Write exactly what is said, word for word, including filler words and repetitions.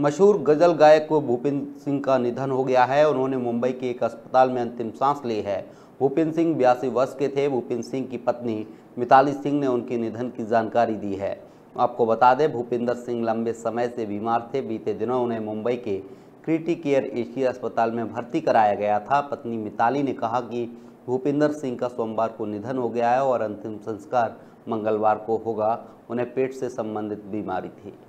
मशहूर गज़ल गायक भूपिंदर सिंह का निधन हो गया है। उन्होंने मुंबई के एक अस्पताल में अंतिम सांस ली है। भूपिंदर सिंह बयासी वर्ष के थे। भूपिंदर सिंह की पत्नी मिताली सिंह ने उनके निधन की जानकारी दी है। आपको बता दें, भूपिंदर सिंह लंबे समय से बीमार थे। बीते दिनों उन्हें मुंबई के क्रिटिकेयर एशिया अस्पताल में भर्ती कराया गया था। पत्नी मिताली ने कहा कि भूपिंदर सिंह का सोमवार को निधन हो गया है और अंतिम संस्कार मंगलवार को होगा। उन्हें पेट से संबंधित बीमारी थी।